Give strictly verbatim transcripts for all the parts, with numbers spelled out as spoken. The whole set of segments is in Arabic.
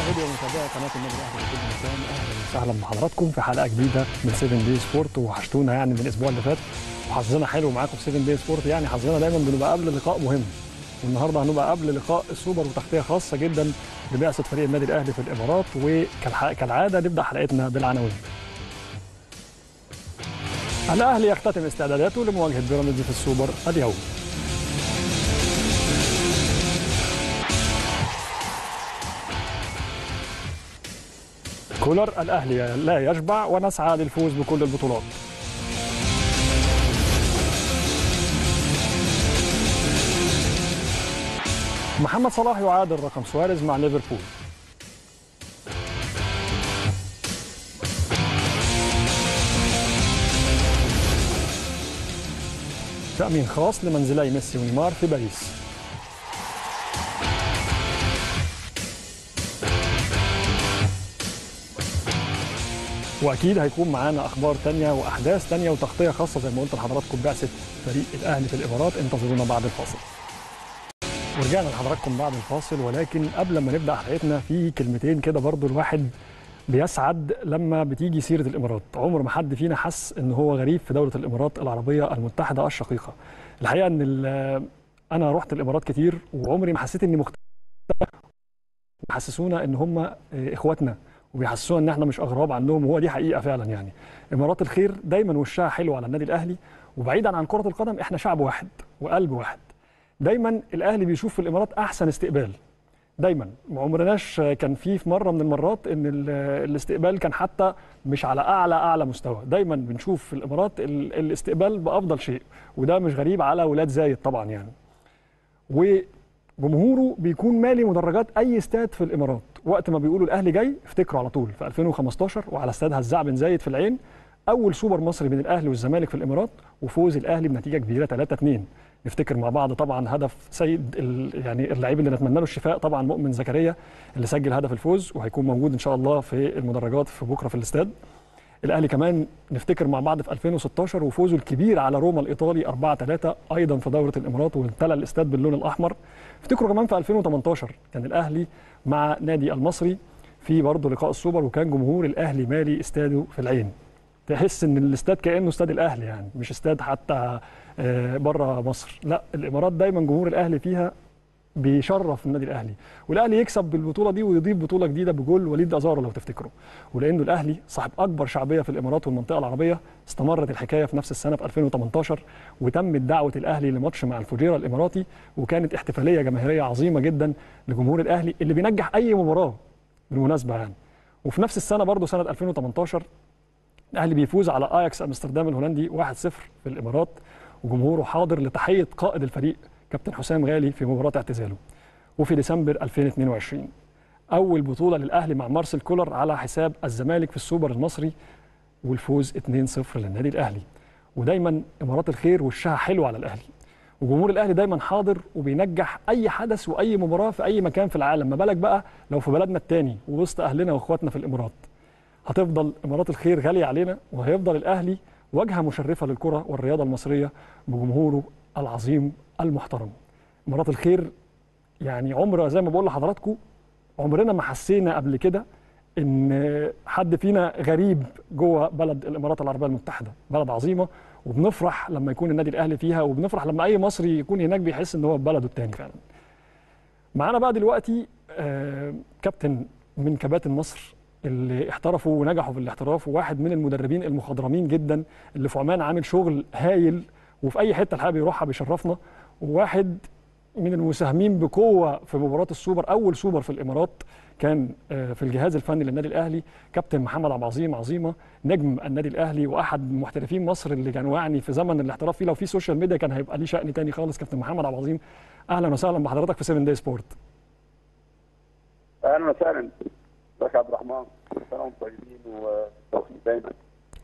مشاهدي ومتابعي قناه النادي الاهلي في كل مكان، اهلا وسهلا بحضراتكم في حلقه جديده من سبعة داي سبورت. وحشتونا يعني من الاسبوع اللي فات، وحظنا حلو معاكم في سبعة داي سبورت. يعني حظنا دايما بنبقى قبل لقاء مهم، والنهارده هنبقى قبل لقاء السوبر وتغطيه خاصه جدا ببعثه فريق النادي الاهلي في الامارات. وكالعاده نبدا حلقتنا بالعناوين. الاهلي يختتم استعداداته لمواجهه بيراميدز في السوبر اليوم. كولر: الأهلي لا يشبع ونسعى للفوز بكل البطولات. محمد صلاح يعادل رقم سواريز مع ليفربول. تأمين خاص لمنزلي ميسي ونيمار في باريس. واكيد هيكون معانا اخبار تانية واحداث تانية وتغطيه خاصه زي ما قلت لحضراتكم بعثه فريق الاهلي في الامارات. انتظرونا بعد الفاصل. ورجعنا لحضراتكم بعد الفاصل، ولكن قبل ما نبدا حلقتنا في كلمتين كده برضو الواحد بيسعد لما بتيجي سيره الامارات. عمر ما حد فينا حس ان هو غريب في دوله الامارات العربيه المتحده الشقيقه. الحقيقه ان انا رحت الامارات كتير وعمري ما حسيت اني مختلف، وحسسونا ان هم اخواتنا وبيحسسونا ان احنا مش اغراب عنهم، وهو دي حقيقه فعلا. يعني امارات الخير دايما وشها حلو على النادي الاهلي، وبعيدا عن كره القدم احنا شعب واحد وقلب واحد. دايما الاهلي بيشوف في الامارات احسن استقبال، دايما ما عمرناش كان في في مره من المرات ان الاستقبال كان حتى مش على اعلى اعلى مستوى. دايما بنشوف في الامارات الاستقبال بافضل شيء، وده مش غريب على ولاد زايد طبعا يعني. وجمهوره بيكون مالي مدرجات اي استاد في الامارات. وقت ما بيقولوا الاهلي جاي افتكروا على طول في ألفين وخمستاشر وعلى استاد هزاع بن زايد في العين، اول سوبر مصري بين الاهلي والزمالك في الامارات، وفوز الاهلي بنتيجه كبيره ثلاثة اتنين. نفتكر مع بعض طبعا هدف سيد يعني اللعيب اللي نتمنى له الشفاء طبعا، مؤمن زكريا، اللي سجل هدف الفوز وهيكون موجود ان شاء الله في المدرجات في بكره في الاستاد. الاهلي كمان نفتكر مع بعض في ألفين وستاشر وفوزه الكبير على روما الايطالي أربعة تلاتة ايضا في دوره الامارات، وامتلأ الاستاد باللون الاحمر. افتكروا كمان في ألفين وتمنتاشر كان الاهلي مع نادي المصري في برضه لقاء السوبر، وكان جمهور الاهلي مالي استاده في العين. تحس ان الاستاد كانه استاد الاهلي يعني، مش استاد حتى بره مصر. لا، الامارات دايما جمهور الاهلي فيها بيشرف النادي الاهلي، والاهلي يكسب بالبطوله دي ويضيف بطوله جديده بجول وليد ازارو لو تفتكروا. ولانه الاهلي صاحب اكبر شعبيه في الامارات والمنطقه العربيه، استمرت الحكايه في نفس السنه في ألفين وتمنتاشر، وتمت دعوه الاهلي لماتش مع الفجيره الاماراتي، وكانت احتفاليه جماهيريه عظيمه جدا لجمهور الاهلي اللي بينجح اي مباراه بالمناسبه يعني. وفي نفس السنه برضه سنه ألفين وتمنتاشر الاهلي بيفوز على اياكس امستردام الهولندي واحد صفر في الامارات، وجمهوره حاضر لتحيه قائد الفريق كابتن حسام غالي في مباراه اعتزاله. وفي ديسمبر ألفين واتنين وعشرين اول بطوله للاهلي مع مارسيل كولر على حساب الزمالك في السوبر المصري، والفوز اتنين صفر للنادي الاهلي. ودايما امارات الخير وشها حلو على الاهلي، وجمهور الاهلي دايما حاضر وبينجح اي حدث واي مباراه في اي مكان في العالم، ما بالك بقى لو في بلدنا الثاني ووسط اهلنا واخواتنا في الامارات. هتفضل امارات الخير غاليه علينا، وهيفضل الاهلي وجهه مشرفه للكره والرياضه المصريه بجمهوره العظيم المحترم. امارات الخير يعني عمر زي ما بقول لحضراتكم عمرنا ما حسينا قبل كده ان حد فينا غريب جوه بلد الامارات العربيه المتحده، بلد عظيمه، وبنفرح لما يكون النادي الاهلي فيها، وبنفرح لما اي مصري يكون هناك بيحس ان هو في بلده الثاني فعلا. معانا بقى دلوقتي آه كابتن من كباتن مصر اللي احترفوا ونجحوا في الاحتراف، وواحد من المدربين المخضرمين جدا اللي في عمان عامل شغل هايل، وفي اي حته الحقيقه بيروحها بيشرفنا، وواحد من المساهمين بقوه في مباراه السوبر، اول سوبر في الامارات، كان في الجهاز الفني للنادي الاهلي كابتن محمد عبد العظيم، عظيمه نجم النادي الاهلي واحد محترفين مصر اللي كانوا يعني في زمن الاحتراف فيه لو في سوشيال ميديا كان هيبقى ليه شأن تاني خالص. كابتن محمد عبد العظيم اهلا وسهلا بحضرتك في سبعة داي سبورت. اهلا وسهلا بك عبد الرحمن، كل سنه وانتم طيبين وبالتوفيق دايما.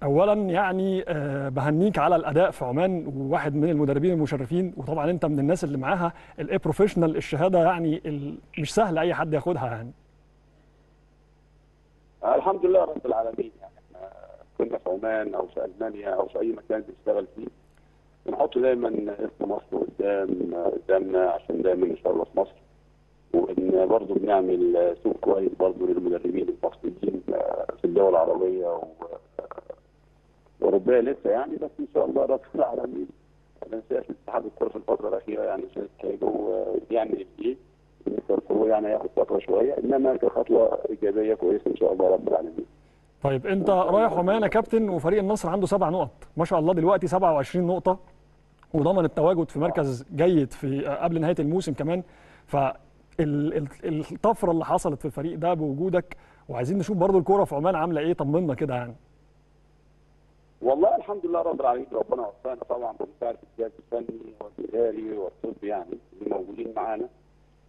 اولا يعني بهنيك على الاداء في عمان، وواحد من المدربين المشرفين، وطبعا انت من الناس اللي معاها الاي بروفيشنال، الشهاده يعني مش سهل اي حد ياخدها يعني. الحمد لله رب العالمين، يعني احنا كنا في عمان او في المانيا او في اي مكان بنشتغل فيه بنحط دايما اسم مصر قدام قدامنا، عشان دايما ان شاء الله في مصر وان برضه بنعمل سوق كويس برضه للمدربين المصريين في الدول العربيه واوروبيه لسه يعني، بس ان شاء الله رب العالمين ما ننساش اتحاد الكوره في الفتره الاخيره يعني شايف كايجو بيعمل ايه، ليفربول يعني هياخد فتره شويه، انما كخطوه ايجابيه كويسه ان شاء الله رب العالمين. طيب انت رايح عمان يا كابتن وفريق النصر عنده سبع نقط ما شاء الله دلوقتي سبعة وعشرين نقطه وضمن التواجد في مركز جيد في قبل نهايه الموسم كمان، فالطفره اللي حصلت في الفريق ده بوجودك، وعايزين نشوف برضو الكوره في عمان عامله ايه، طمنا كده يعني. والله الحمد لله رب العالمين، ربنا وفقنا طبعا بمساعده الجهاز الفني والاداري والطبي يعني اللي موجودين معانا،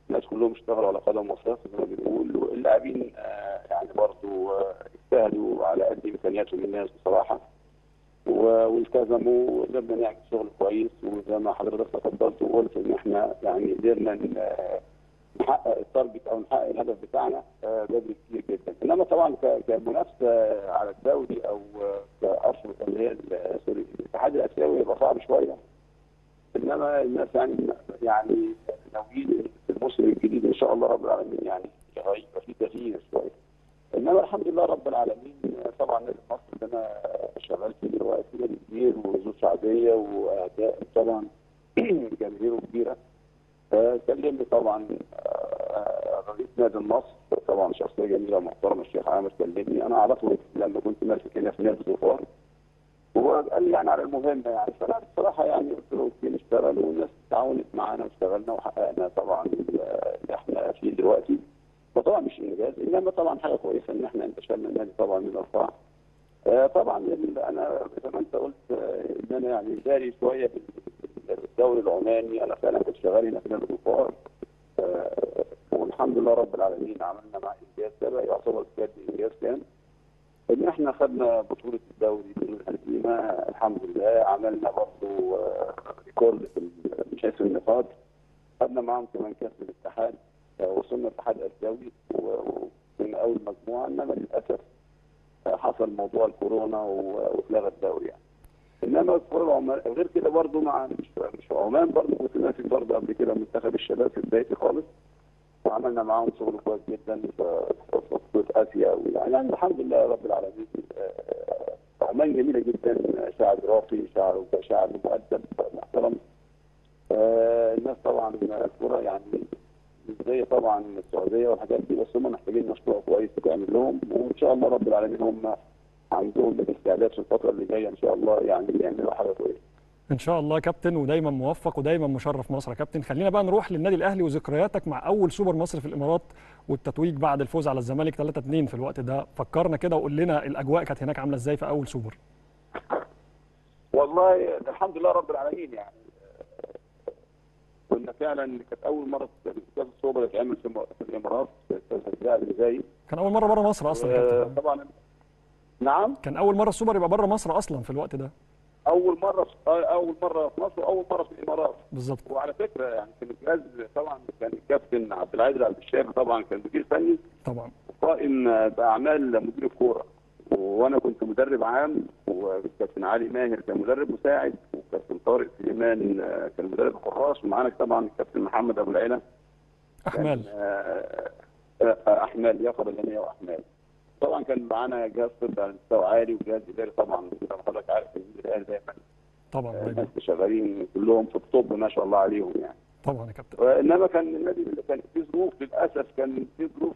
الناس كلهم اشتغلوا على قدم وساق زي ما بنقول، واللاعبين يعني برضو اجتهدوا على قد امكانياتهم الناس بصراحه والتزموا، وقدرنا نعمل شغل كويس، وزي ما حضرتك تفضلت وقلت ان احنا يعني قدرنا نحقق التارجت او نحقق الهدف بتاعنا بدري كتير جدا، انما طبعا كمنافسه على الدوري او كاشهر اللي هي سوري الاتحاد الاسيوي يبقى صعب شويه، انما الناس يعني يعني ناويين في الموسم الجديد ان شاء الله رب العالمين يعني يبقى في تغيير شويه، انما الحمد لله رب العالمين. طبعا نادي مصر اللي انا شغال فيه دلوقتي نادي كبير وظروف شعبيه واداء طبعا جماهيره كبيره، كلمني طبعا رئيس نادي النصر طبعا شخصيه جميله محترمه الشيخ عامر، كلمني انا اعرفه لما كنت ماسك هنا في نادي الظفار وقال لي يعني على المهمه يعني، فانا بصراحه يعني قلت له كتير اشتغل والناس تعاونت معانا واشتغلنا وحققنا طبعا اللي احنا فيه دلوقتي، وطبعا مش انجاز انما طبعا حاجه كويسه ان احنا انتشلنا النادي طبعا من الاربعه. آه طبعا انا زي ما انت قلت ان انا يعني داري شويه بالدوري العماني، انا فعلا كنت شغال هنا في نادي الكفار آه والحمد لله رب العالمين عملنا معاه انجاز ده يعتبر بجد انجاز كان ان احنا خدنا بطوله الدوري بدون هزيمه الحمد لله، عملنا برضه ريكورد في مقياس النقاط، خدنا معاهم كمان كاس الاتحاد، وصلنا اتحاد اسيوي وكنا اول مجموعه، انما للاسف حصل موضوع الكورونا واتلغى الدوري يعني، انما الكره العمانيه غير كده برضه مع مش عمان برضه كنت ماسك برضه قبل كده منتخب الشباب في بدايتي خالص وعملنا معاهم شغل كويس جدا في بطوله اسيا، يعني الحمد لله رب العالمين. عمان جميله جدا، شعب راقي، شعب شعب مؤدب محترم، الناس طبعا الكره يعني زي طبعا السعوديه والحاجات دي، بس هم محتاجين مشروع كويس تعمل لهم، وان شاء الله رب العالمين هم عندهم الاستعداد في الفتره اللي جايه ان شاء الله يعني يعملوا حاجه كويسه. ان شاء الله يا كابتن، ودايما موفق ودايما مشرف مصر يا كابتن. خلينا بقى نروح للنادي الاهلي وذكرياتك مع اول سوبر مصر في الامارات والتتويج بعد الفوز على الزمالك ثلاثة اثنين في الوقت ده، فكرنا كده وقول لنا الاجواء كانت هناك عامله ازاي في اول سوبر. والله الحمد لله رب العالمين يعني كنا فعلا كانت اول مره كاس السوبر يتعمل في الامارات في زي كان اول مره بره مصر اصلا آه طبعا. نعم كان اول مره السوبر يبقى بره مصر اصلا في الوقت ده، اول مره اول مره في مصر واول مره في الامارات بالظبط. وعلى فكره يعني كان الجهاز طبعا كان الكابتن عبد العزيز عبد الشافي طبعا كان مدير فني طبعا قائم باعمال مدير الكوره، وانا كنت مدرب عام، والكابتن علي ماهر كان مدرب مساعد، والكابتن طارق سليمان كان مدرب حراس، ومعانا طبعا الكابتن محمد ابو العيله احمال احمال لياقه بدنيه واحمال، طبعا كان معانا جهاز طبي على مستوى عالي وجهاز اداري طبعا زي ما حضرتك عارف النادي الاهلي دايما طبعا الناس شغالين كلهم في الطب ما شاء الله عليهم يعني طبعا يا كابتن، انما كان النادي كان في ظروف للاسف، كان في ظروف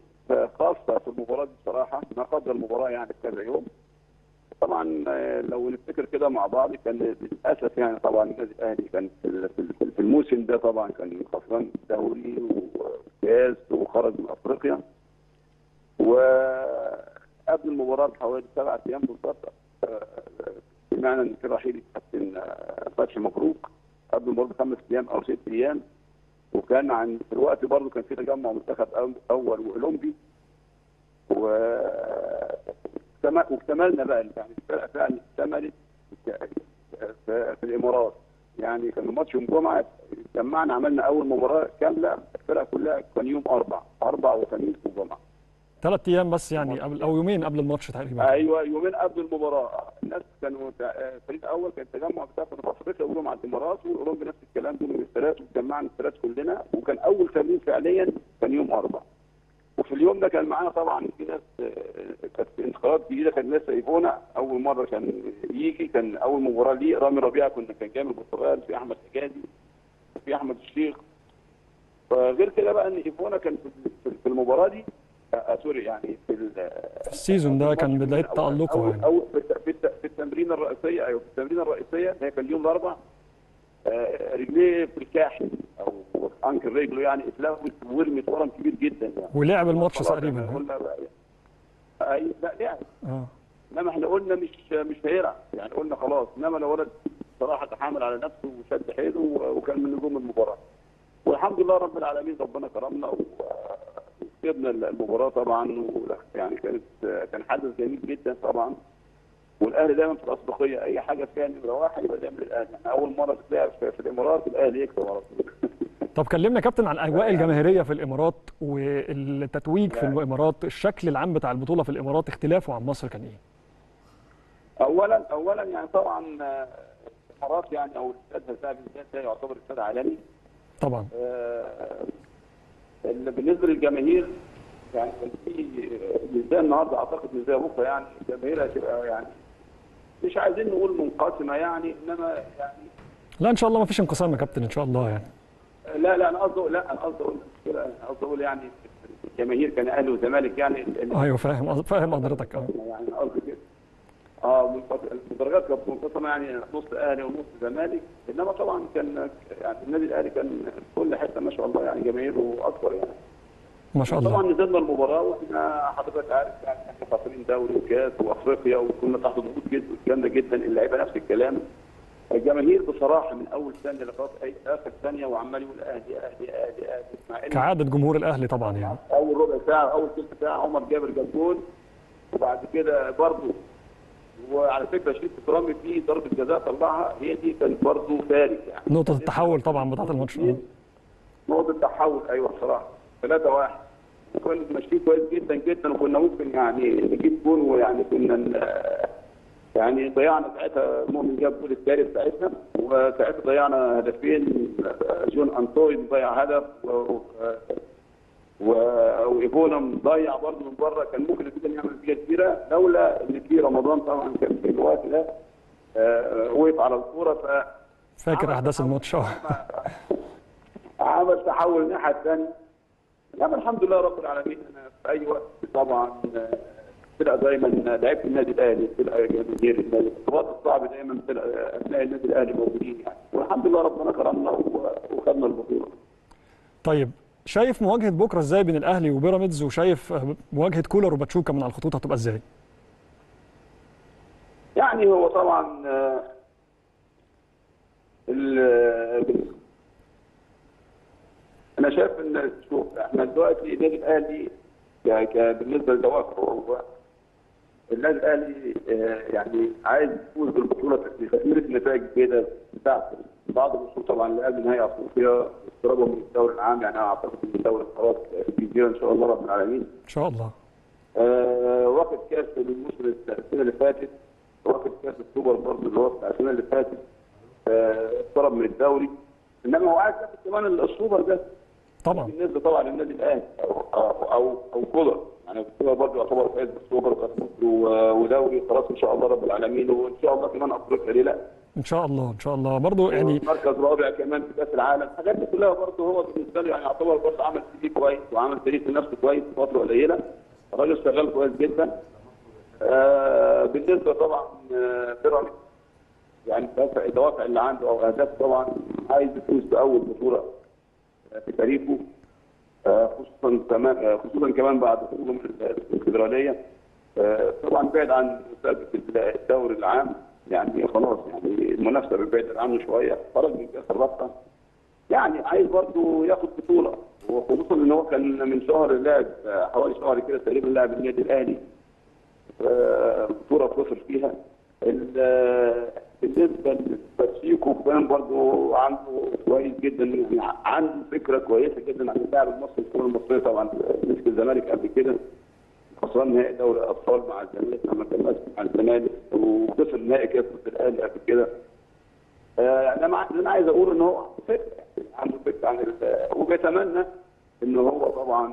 خاصه في المباراه دي بصراحه ما قبل المباراه يعني بكذا يوم طبعا لو نفتكر كده مع بعض، كان للاسف يعني طبعا النادي الاهلي كان في الموسم ده طبعا كان خسران دوري وكاس وخرج من افريقيا، وقبل المباراه بحوالي سبع ايام بالظبط سمعنا ان في رحيل الكابتن فتحي مبروك قبل المباراه بخمس ايام او ست ايام، وكان عن في الوقت برضه كان في تجمع منتخب اول واولمبي و واكتملنا بقى يعني الفرقه فعلا اكتملت في الامارات، يعني كان الماتش يوم جمعه اتجمعنا عملنا اول مباراه كامله الفرقه كلها، كان يوم اربع اربع وخميس وجمعه ثلاث ايام بس يعني قبل او يومين قبل الماتش تقريبا، ايوه يومين قبل المباراه الناس كانوا فريق اول كان التجمع بتاع في افريقيا وجمعه الامارات والاوروبي نفس الكلام دول والثلاث واتجمعنا الثلاث كلنا، وكان اول تمرين فعليا كان يوم اربعاء. وفي اليوم ده كان معانا طبعا في ناس كانت انتقالات جديده، كان ناس شايفونا اول مره كان يجي، كان اول مباراه ليه رامي ربيعه كنا كان جامد بالبرتغال، في احمد حجازي وفي احمد الشيخ. فغير كده بقى ان ايفونا كان في المباراه دي سوري يعني في السيزون ده كان بدايه تالقه يعني او في التمرين الرئيسيه. ايوه في التمرين الرئيسيه هي كان يوم الاربعاء رجليه في الكاحل او انكل رجله يعني اتلفت ورمت ورم كبير جدا يعني، ولعب الماتش تقريبا. ايوه لا لعب اه، انما احنا قلنا مش مش هيلعب يعني، قلنا خلاص. انما لو ولد صراحه تحامل على نفسه وشد حيله وكان من نجوم المباراه، والحمد لله رب العالمين ربنا كرمنا وكسبنا المباراه طبعا. يعني كانت كان حدث جميل جدا طبعا، والاهلي دايما في الاسبقيه، اي حاجه فيها نمره واحد يبقى دايما الاهلي. اول مره تتلعب في الامارات الاهلي يكسب على طول. طب كلمنا كابتن عن الاجواء الجماهيريه في الامارات والتتويج في الامارات، الشكل العام بتاع البطوله في الامارات اختلافه عن مصر كان ايه؟ اولا اولا يعني طبعا الامارات يعني او الاستاد بتاع بالذات يعتبر استاد عالمي طبعا. آه بالنسبه للجماهير يعني في مش زي النهارده اعتقد مش زي بكره يعني، الجماهير هتبقى يعني مش عايزين نقول منقسمه يعني، انما يعني لا ان شاء الله ما فيش انقسام يا كابتن ان شاء الله يعني. لا لا انا قصدي لا انا قصدي اقول انا قصدي اقول يعني الجماهير كان اهلي وزمالك يعني. ايوه فاهم فاهم حضرتك اه يعني قصدي كده اه الدرجات كانت منقسمه يعني نص اهلي ونص زمالك، انما طبعا كان يعني النادي الاهلي كان كل حته ما شاء الله يعني جماهيره اكبر يعني ما شاء الله. طبعا نزلنا المباراه واحنا حضرتك عارف يعني احنا خاطرين دوري وكاس وافريقيا وكنا تحت ضغوط جدا جامده جدا، اللعيبه نفس الكلام. الجماهير بصراحه من اول ثانيه لغايه اي اخر ثانيه وعمال يقول اهلي اهلي اهلي اهلي كعاده جمهور الاهلي طبعا يعني. اول ربع ساعه اول ثلث ساعه عمر جابر جاب جول، وبعد كده برضه وعلى فكره شريف اكرامي في ضربه جزاء طلعها هي دي كانت برضه فارق يعني نقطه التحول طبعا بتاعه الماتش. نقطه التحول ايوه بصراحه ثلاثة واحد كنا ماشيين كويس جدا جدا، وكنا ممكن يعني نجيب جول ويعني كنا يعني ضيعنا ساعتها مؤمن جاب الجول الثالث بتاعتنا، وساعتها ضيعنا هدفين، جون انطوي ضيع هدف وايفونا مضيع برضه من بره، كان ممكن جدا يعمل نتيجه كبيره لولا ان في رمضان طبعا كان في الوقت ده وقف على الكوره ف فاكر احداث الماتش اه عمل تحول الناحيه الثانيه. نعم الحمد لله رب العالمين. انا في اي وقت طبعا فرقه دايما لعيبه النادي الاهلي فرقه جماهير النادي الرياض الصعب دايما فرقه ابناء النادي الاهلي موجودين يعني، والحمد لله ربنا كرمنا وخدنا البطوله. طيب شايف مواجهه بكره ازاي بين الاهلي وبيراميدز، وشايف مواجهه كولر وباتشوكا من على الخطوط هتبقى ازاي؟ يعني هو طبعا ال أنا شايف إن شوف إحنا دلوقتي النادي الأهلي بالنسبة لدوافعه هو النادي الأهلي يعني عايز يفوز بالبطولة بتستثمر النتائج كده بتاعته بعد الوصول طبعا لقبل نهائي أفريقيا استقرابهم من الدوري العام. يعني أنا أعتقد إن الدوري خلاص كبير إن شاء الله رب العالمين. إن شاء الله. آه واخد كأس الموسم السنة اللي فاتت، واخد كأس السوبر برضه اللي هو بتاع السنة اللي فاتت اقترب آه من الدوري، إنما هو عايز ياخد كمان السوبر ده. طبعا بالنسبه طبعا للنادي الاهلي او او او كولر يعني كولر برضه يعتبر فايز بالسوبر ودوري خلاص ان شاء الله رب العالمين، وان شاء الله كمان افريقيا ليه لا؟ ان شاء الله ان شاء الله برضه يعني مركز رابع كمان في كاس العالم، الحاجات دي كلها برضه هو بالنسبه له يعني يعتبر برضه عمل سي في كويس وعمل تاريخ لنفسه كويس في فتره قليله، الراجل شغال كويس جدا. آه بالنسبه طبعا بيراميدز يعني الدوافع اللي عنده او اهدافه طبعا عايز يفوز باول بطوله في تاريخه، خصوصا كمان خصوصا كمان بعد خروجه من الكونفدراليه طبعا بعيد عن مسابقه الدوري العام يعني خلاص يعني المنافسه بعيد عنه شويه، خرج من كاس الرابطه يعني عايز برضه ياخد بطوله، وخصوصا ان هو كان من شهر لاعب حوالي شهر كده تقريبا لاعب النادي الاهلي بطوله خسر فيها. بالنسبه لباتشيكو كمان برضه عنده كويس جدا، عنده فكره كويسه جدا عن اللاعب المصري الكره المصريه طبعا مسك الزمالك قبل كده خسران نهائي دوري الابطال مع الزمالك لما كان ماسك مع الزمالك، وخسر نهائي كاس الاهلي قبل كده. انا انا عايز اقول ان هو عنده فكره عنده فكره عن وبيتمنى ان هو طبعا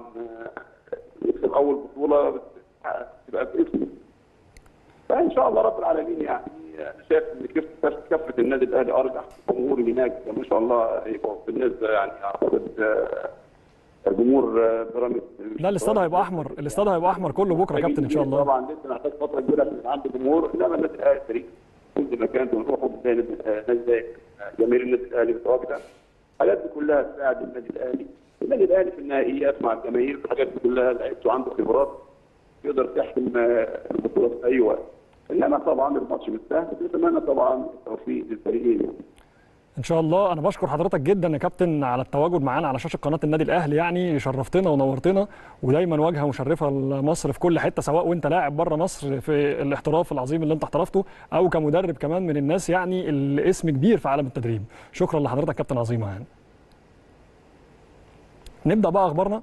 يكسب اول بطوله تبقى باسمه. فان شاء الله رب العالمين يعني انا شايف ان كفه كفه النادي الاهلي ارجح الجمهور هناك ما شاء الله يبقى بالنسبه يعني اعتقد جمهور بيراميدز. لا الاستاد هيبقى احمر، الاستاد هيبقى احمر كله بكره يا كابتن ان شاء الله. طبعا لسه محتاج فتره كبيره عشان يبقى عنده جمهور، انما النادي الاهلي فريق كل مكان بنروحه زي النادي الاهلي جماهير النادي الاهلي متواجده. الحاجات دي كلها تساعد النادي الاهلي، النادي الاهلي في النهائيات مع الجماهير، الحاجات دي كلها لعيبته عنده خبرات يقدر تحسم البطوله في اي وقت. انما طبعا الماتش مش سهل، بنتمنى طبعا التوفيق للفريقين يعني. ان شاء الله. انا بشكر حضرتك جدا يا كابتن على التواجد معانا على شاشه قناه النادي الاهلي، يعني شرفتنا ونورتنا، ودايما واجهه مشرفه لمصر في كل حته، سواء وانت لاعب بره مصر في الاحتراف العظيم اللي انت احترفته، او كمدرب كمان من الناس يعني الاسم كبير في عالم التدريب. شكرا لحضرتك كابتن عظيم. يعني نبدا بقى اخبارنا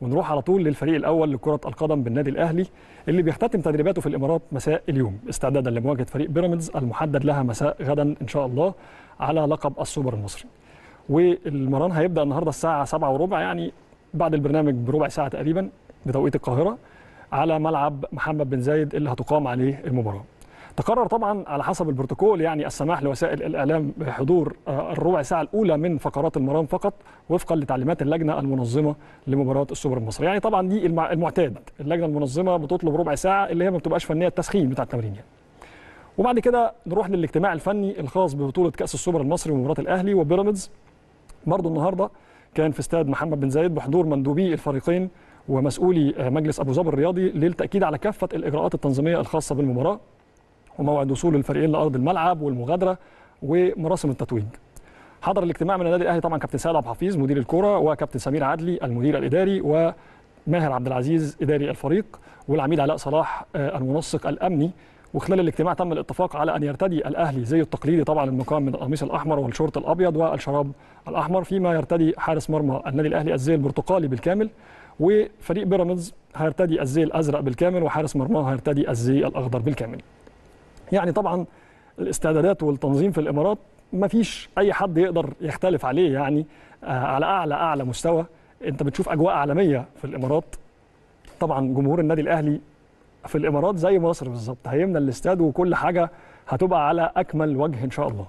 ونروح على طول للفريق الاول لكره القدم بالنادي الاهلي اللي بيختتم تدريباته في الامارات مساء اليوم استعدادا لمواجهه فريق بيراميدز المحدد لها مساء غدا ان شاء الله على لقب السوبر المصري. والمران هيبدا النهارده الساعه سبعة وربع، يعني بعد البرنامج بربع ساعه تقريبا بتوقيت القاهره، على ملعب محمد بن زايد اللي هتقام عليه المباراه. تقرر طبعا على حسب البروتوكول يعني السماح لوسائل الاعلام بحضور الربع ساعه الاولى من فقرات المران فقط وفقا لتعليمات اللجنه المنظمه لمباراه السوبر المصري. يعني طبعا دي المعتاد، اللجنه المنظمه بتطلب ربع ساعه اللي هي ما بتبقاش فنيه، التسخين بتاع التمرين يعني. وبعد كده نروح للاجتماع الفني الخاص ببطوله كاس السوبر المصري ومباراه الاهلي وبيراميدز. برضه النهارده كان في استاد محمد بن زايد بحضور مندوبي الفريقين ومسؤولي مجلس ابو ظبي الرياضي للتاكيد على كافه الاجراءات التنظيميه الخاصه بالمباراه وموعد وصول الفريقين لارض الملعب والمغادره ومراسم التتويج. حضر الاجتماع من النادي الاهلي طبعا كابتن سيد عبد الحفيظ مدير الكوره، وكابتن سمير عدلي المدير الاداري، وماهر عبد العزيز اداري الفريق، والعميد علاء صلاح المنسق الامني. وخلال الاجتماع تم الاتفاق على ان يرتدي الاهلي زي التقليدي طبعا المقام من القميص الاحمر والشورت الابيض والشراب الاحمر، فيما يرتدي حارس مرمى النادي الاهلي الزي البرتقالي بالكامل، وفريق بيراميدز هيرتدي الزي الازرق بالكامل، وحارس مرماه هيرتدي الزي الاخضر بالكامل. يعني طبعا الاستعدادات والتنظيم في الامارات ما فيش اي حد يقدر يختلف عليه، يعني على اعلى اعلى مستوى. انت بتشوف اجواء عالميه في الامارات. طبعا جمهور النادي الاهلي في الامارات زي مصر بالظبط، هيمنى الاستاد وكل حاجه هتبقى على اكمل وجه ان شاء الله.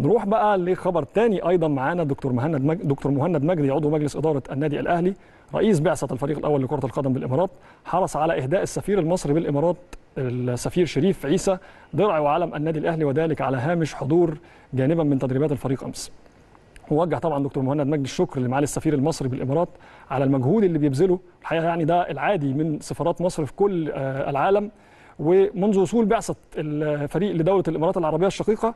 نروح بقى لخبر تاني ايضا معانا دكتور مهند مجد دكتور مهند مجدي عضو مجلس اداره النادي الاهلي رئيس بعثه الفريق الاول لكره القدم بالامارات، حرص على اهداء السفير المصري بالامارات السفير شريف عيسى درع وعلم النادي الاهلي، وذلك على هامش حضور جانبا من تدريبات الفريق امس. ووجه طبعا دكتور مهند مجدي الشكر لمعالي السفير المصري بالامارات على المجهود اللي بيبذله، الحقيقه يعني ده العادي من سفارات مصر في كل العالم. ومنذ وصول بعثه الفريق لدوله الامارات العربيه الشقيقه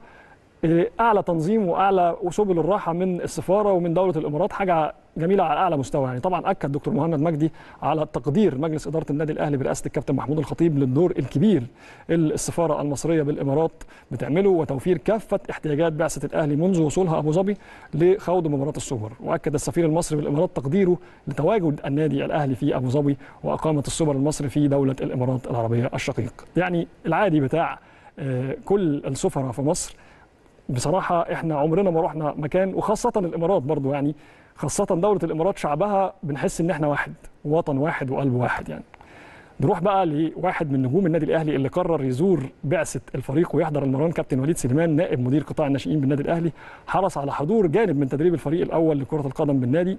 اعلى تنظيم واعلى سبل الراحه من السفاره ومن دوله الامارات، حاجه جميله على اعلى مستوى. يعني طبعا اكد دكتور مهند مجدي على تقدير مجلس اداره النادي الاهلي برئاسه الكابتن محمود الخطيب للدور الكبير اللي السفاره المصريه بالامارات بتعمله وتوفير كافه احتياجات بعثه الاهلي منذ وصولها ابو ظبي لخوض مباراه السوبر. واكد السفير المصري بالامارات تقديره لتواجد النادي الاهلي في ابو ظبي واقامه السوبر المصري في دوله الامارات العربيه الشقيق. يعني العادي بتاع كل السفراء في مصر بصراحه، احنا عمرنا ما رحنا مكان، وخاصه الامارات برضو، يعني خاصه دوله الامارات شعبها بنحس ان احنا واحد، وطن واحد وقلب واحد. يعني نروح بقى لواحد من نجوم النادي الاهلي اللي قرر يزور بعثه الفريق ويحضر المران، كابتن وليد سليمان نائب مدير قطاع الناشئين بالنادي الاهلي حرص على حضور جانب من تدريب الفريق الاول لكره القدم بالنادي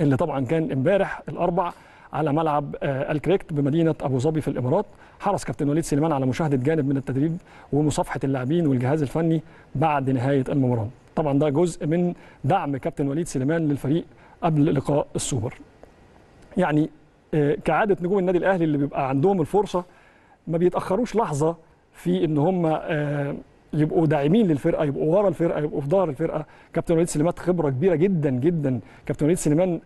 اللي طبعا كان امبارح الاربع على ملعب الكريكت بمدينه ابو ظبي في الامارات. حرص كابتن وليد سليمان على مشاهده جانب من التدريب ومصافحه اللاعبين والجهاز الفني بعد نهايه المباراه. طبعا ده جزء من دعم كابتن وليد سليمان للفريق قبل لقاء السوبر. يعني كعاده نجوم النادي الاهلي اللي بيبقى عندهم الفرصه ما بيتاخروش لحظه في ان هم يبقوا داعمين للفرقه، يبقوا ورا الفرقه، يبقوا في ظهر الفرقه. كابتن وليد سليمان خبره كبيره جدا جدا. كابتن وليد سليمان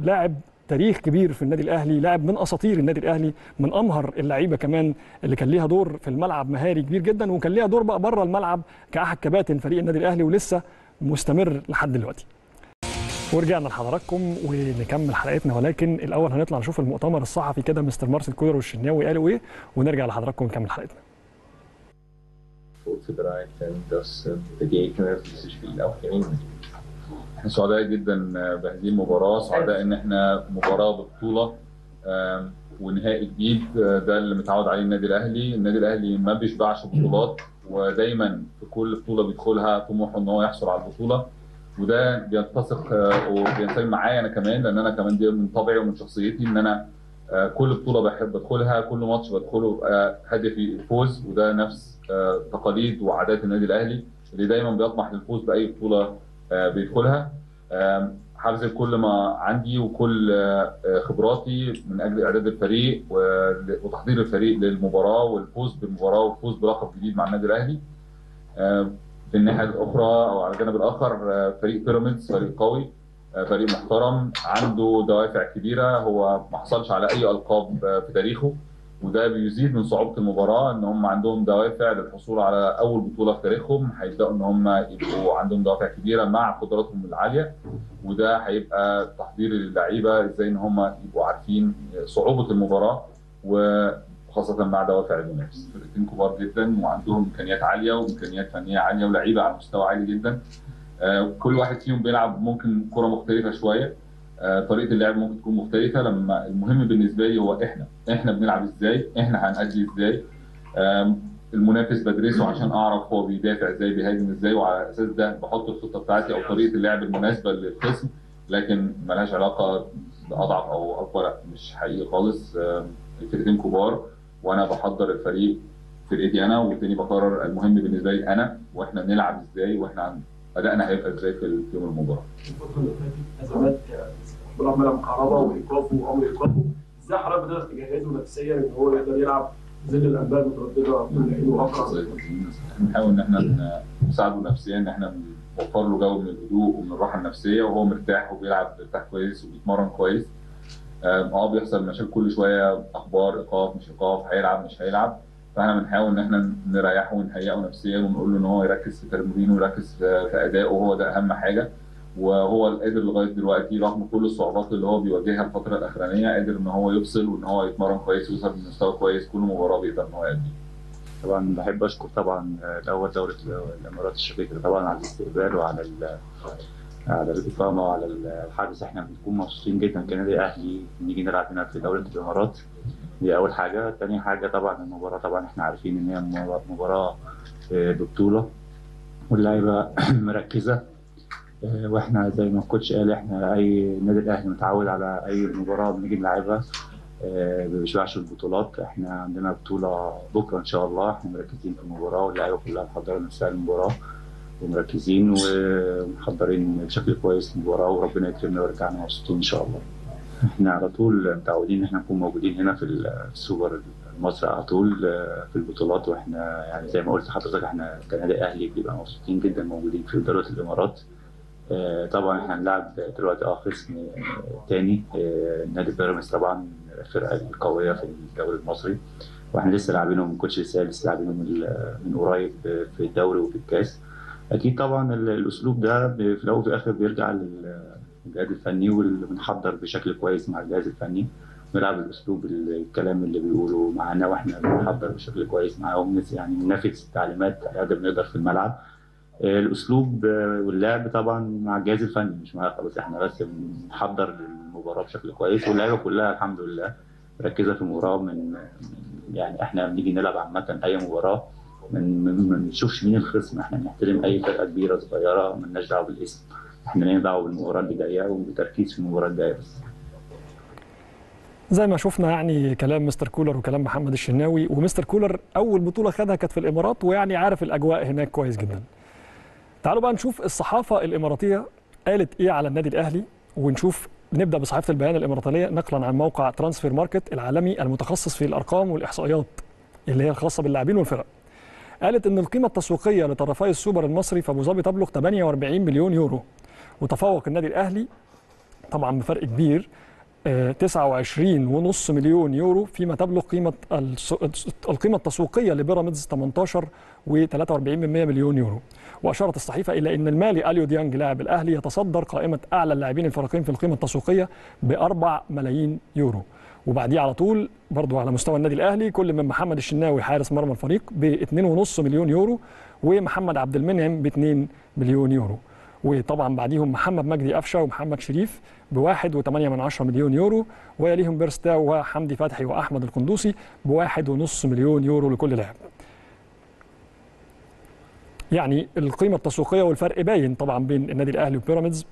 لاعب تاريخ كبير في النادي الاهلي، لاعب من اساطير النادي الاهلي، من امهر اللعيبه كمان اللي كان ليها دور في الملعب مهاري كبير جدا، وكان ليها دور بقى بره الملعب كاحد كباتن فريق النادي الاهلي ولسه مستمر لحد دلوقتي. ورجعنا لحضراتكم ونكمل حلقتنا، ولكن الاول هنطلع نشوف المؤتمر الصحفي كده مستر مارسيل كولر والشناوي قالوا ايه، ونرجع لحضراتكم ونكمل حلقتنا. احنا سعداء جدا بهذه المباراه، سعداء ان احنا مباراه ببطوله ونهائي جديد، ده اللي متعود عليه النادي الاهلي، النادي الاهلي ما بيشبعش بطولات ودايما في كل بطوله بيدخلها طموحه ان هو يحصل على البطوله، وده بيتسق وبينسجم معايا انا كمان، لان انا كمان دي من طبعي ومن شخصيتي ان انا كل بطوله بحب ادخلها، كل ماتش بدخله بقى هدفي الفوز، وده نفس تقاليد وعادات النادي الاهلي اللي دايما بيطمح للفوز باي بطوله بيدخلها. هبذل كل ما عندي وكل خبراتي من اجل اعداد الفريق وتحضير الفريق للمباراه والفوز بالمباراه والفوز بلقب جديد مع النادي الاهلي. في الناحيه الاخرى او على الجانب الاخر فريق بيراميدز فريق قوي، فريق محترم، عنده دوافع كبيره، هو ما حصلش على اي القاب في تاريخه، وده بيزيد من صعوبه المباراه ان هم عندهم دوافع للحصول على اول بطوله في تاريخهم، هيبداوا ان هم يبقوا عندهم دوافع كبيره مع قدراتهم العاليه، وده هيبقى تحضير للعيبه ازاي ان هم يبقوا عارفين صعوبه المباراه وخاصه مع دوافع المنافس. فرقتين كبار جدا وعندهم امكانيات عاليه وامكانيات فنيه عاليه ولاعيبه على مستوى عالي جدا، كل واحد فيهم بيلعب ممكن كره مختلفه شويه، طريقه اللعب ممكن تكون مختلفه، لما المهم بالنسبه لي هو احنا احنا بنلعب ازاي، احنا هنأدي ازاي، المنافس بدرسه عشان اعرف هو بيدافع ازاي بيهاجم ازاي، وعلى اساس ده بحط الخطه بتاعتي او طريقه اللعب المناسبه للخصم، لكن مالهاش علاقه باضعف او اكبر، مش حقيقي خالص. الفرقتين كبار وانا بحضر الفريق فرقتي انا، والتاني بقرر المهم بالنسبه لي انا، واحنا بنلعب ازاي واحنا أدائنا هيبقى ازاي في يوم المباراه. الفتره اللي فاتت ازمات بلعب ملعب كهرباء وايقافه وامر ايقافه، ازاي حضرتك بتقدر تجهزه نفسيا ان هو يقدر يلعب ظل الانباء المتردده من واقع؟ بنحاول ان احنا نساعده نفسيا، ان احنا نوفر له جو من الهدوء ومن الراحه النفسيه، وهو مرتاح وبيلعب مرتاح كويس وبيتمرن كويس. اه بيحصل مشاكل كل شويه، اخبار ايقاف مش ايقاف، هيلعب مش هيلعب، فاحنا بنحاول ان احنا نريحه ونهيئه نفسيا ونقول له ان هو يركز في تمرينه ويركز في ادائه، وهو ده اهم حاجه، وهو قادر لغايه دلوقتي رغم كل الصعوبات اللي هو بيواجهها الفتره الاخرانيه قادر ان هو يفصل وان هو يتمرن كويس ويوصل لمستوى كويس كل مباراه بيقدر ان هو يأديه. طبعا بحب اشكر طبعا الاول دوله الامارات الشقيقه طبعا على الاستقبال وعلى على الاقامه وعلى الحجز، احنا بنكون مبسوطين جدا كنادي اهلي نيجي نلعب هنا في دوله الامارات، دي أول حاجة. تاني حاجة طبعا المباراة، طبعا احنا عارفين إن هي مباراة ببطولة واللعيبة مركزة، واحنا زي ما الكوتش قال احنا أي نادي الأهلي متعود على أي مباراة بنيجي نلعبها ما بيشبعش البطولات، احنا عندنا بطولة بكرة إن شاء الله، احنا مركزين في المباراة واللعيبة كلها محضرة نفسها للمباراة ومركزين ومحضرين بشكل كويس للمباراة، وربنا يكرمنا ويرجعنا مبسوطين إن شاء الله. احنا على طول متعودين ان احنا نكون موجودين هنا في السوبر المصري على طول في البطولات، واحنا يعني زي ما قلت لحضرتك احنا كنادي اهلي بنبقى مبسوطين جدا موجودين في دوله الامارات. اه طبعا احنا هنلعب دلوقتي اه خصم تاني اه نادي بيراميدز، طبعا الفرقه القويه في الدوري المصري، واحنا لسه لاعبينهم الكوتش لسه لسه لاعبينهم من قريب في الدوري وفي الكاس. اكيد طبعا الاسلوب ده في الاول وفي الاخر بيرجع لل الجهاز الفني، وبنحضر بشكل كويس مع الجهاز الفني، بنلعب الاسلوب الكلام اللي بيقولوا معانا واحنا بنحضر بشكل كويس معاهم، يعني ننفذ التعليمات على قد ما نقدر في الملعب. الاسلوب واللعب طبعا مع الجهاز الفني مش معانا خالص، احنا بس بنحضر المباراه بشكل كويس، واللعيبه كلها الحمد لله مركزه في المباراه، من يعني احنا بنيجي نلعب عامه اي مباراه ما بنشوفش مين الخصم، احنا بنحترم اي فرقه كبيره صغيره مالناش دعوه بالاسم، احنا لنا دعوه بالمباراه اللي جايه وبتركيز في المباراه الجايه بس. زي ما شفنا يعني كلام مستر كولر وكلام محمد الشناوي، ومستر كولر اول بطوله خدها كانت في الامارات، ويعني عارف الاجواء هناك كويس جدا. تعالوا بقى نشوف الصحافه الاماراتيه قالت ايه على النادي الاهلي، ونشوف نبدا بصحيفه البيان الاماراتيه نقلا عن موقع ترانسفير ماركت العالمي المتخصص في الارقام والاحصائيات اللي هي الخاصه باللاعبين والفرق. قالت ان القيمه التسويقيه لطرفي السوبر المصري في ابو ظبي تبلغ ثمانية وأربعين مليون يورو، وتفوق النادي الاهلي طبعا بفرق كبير تسعة وعشرين فاصلة خمسة مليون يورو، فيما تبلغ قيمه القيمه التسويقيه لبيراميدز ثمانية عشر فاصلة ثلاثة وأربعين مليون يورو. واشارت الصحيفه الى ان المالي اليو ديانج لاعب الاهلي يتصدر قائمه اعلى اللاعبين الفريقين في القيمه التسويقيه بأربعة ملايين يورو. وبعديه على طول برضو على مستوى النادي الاهلي كل من محمد الشناوي حارس مرمى الفريق ب اثنين فاصلة خمسة مليون يورو، ومحمد عبد المنعم ب اثنين مليون يورو. وطبعا بعديهم محمد مجدي قفشه ومحمد شريف بواحد وثمانية من عشرة مليون يورو، ويليهم بيرستا وحمدي فتحي واحمد القندوسي بواحد ونص مليون يورو لكل لاعب. يعني القيمه التسويقيه والفرق باين طبعا بين النادي الاهلي وبيراميدز.